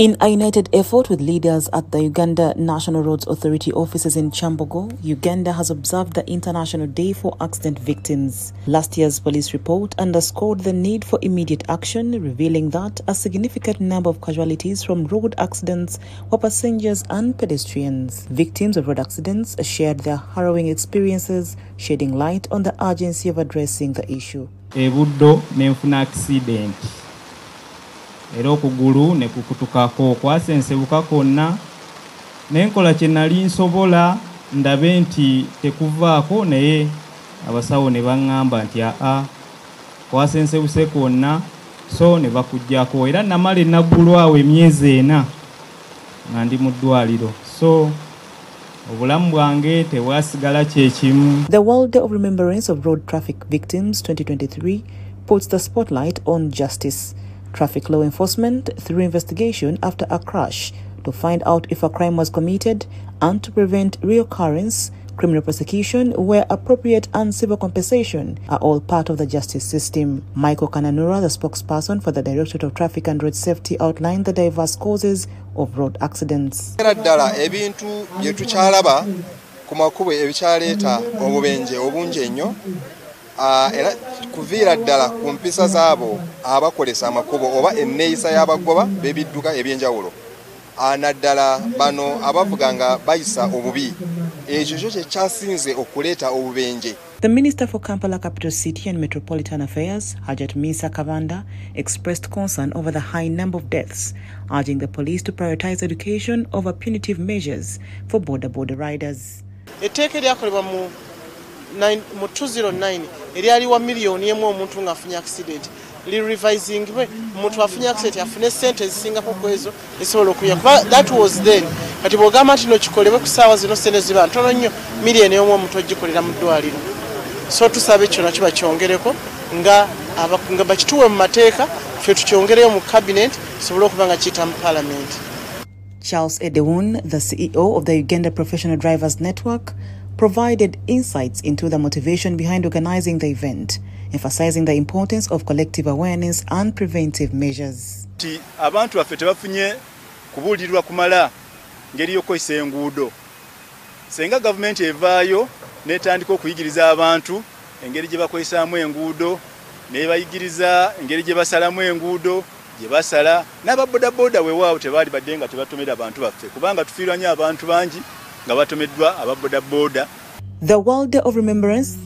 In a united effort with leaders at the Uganda National Roads Authority offices in Chambogo, Uganda has observed the International Day for Accident Victims. Last year's police report underscored the need for immediate action, revealing that a significant number of casualties from road accidents were passengers and pedestrians. Victims of road accidents shared their harrowing experiences, shedding light on the urgency of addressing the issue. Era okugulu ne kukutukako kwasensebukako konna naye nkola kye nali nsobola ndabe nti tekuvaako naye abasawo ne baŋŋamba nti aa kwasensebuse konna so ne bakujjako era namala enaggulu awo emyezi ena nga ndi mu ddwaliro so The World Day of Remembrance of Road Traffic Victims 2023 puts the spotlight on justice. Traffic law enforcement through investigation after a crash to find out if a crime was committed and to prevent reoccurrence, criminal prosecution where appropriate and civil compensation are all part of the justice system. Michael Kananura, the spokesperson for the Directorate of Traffic and Road Safety, outlined the diverse causes of road accidents. Era kuviira ddala ku mpisa zaabo abakolesa amakubo oba enneeyisa y'abagoba b'ebidduka ebyenjawulo naddala bano abavuga nga bayisa obubi ekyo kyo kye kyasinze okuleeta obubenje. The Minister for Kampala Capital City and Metropolitan Affairs, Hajat Misa Kavanda, expressed concern over the high number of deaths, urging the police to prioritize education over punitive measures for border riders. Etteeka lyakolebwa mu 209 eriali wa milioni emu omuntu nga afunya accident li revising we omuntu afunya accident afune sente zisinga ko kwezo esolo kuya that was then kati bogama tino chikolewe kusawa zino sente ziba ntono nnyo milioni emu omuntu ogikolera mu ddwaliro so tusabe kyo nakyo bakyongereko nga abakunga bakituwe mu mateeka ffe tukyongereyo mu cabinet sobola okubanga kiyita mu parliament. Charles Edewun, the CEO of the Uganda Professional Drivers Network, provided insights into the motivation behind organizing the event, emphasizing the importance of collective awareness and preventive measures. Abantu afete bafunye kubulirwa kumala ngeri yokoyisa enguudo. Senga government evaayo netandika okuyigiriza abantu engeri gye bakoyisaamu enguudo, ne bayigiriza engeri gye basalamu enguudo, gye basala n'ababodaboda weewaawo tebaali badde nga tebatomera abantu baffe kubanga tufiirwa nnyo abantu bangi. The World Day of Remembrance.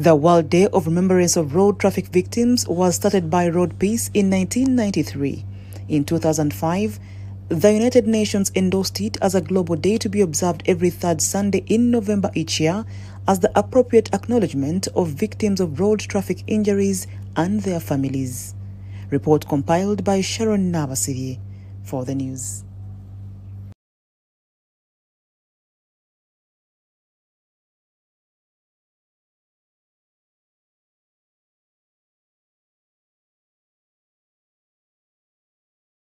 The World Day of Remembrance of Road Traffic Victims was started by Road Peace in 1993. In 2005, the United Nations endorsed it as a global day to be observed every third Sunday in November each year as the appropriate acknowledgement of victims of road traffic injuries and their families. Report compiled by Sharon Nabasiri for the news.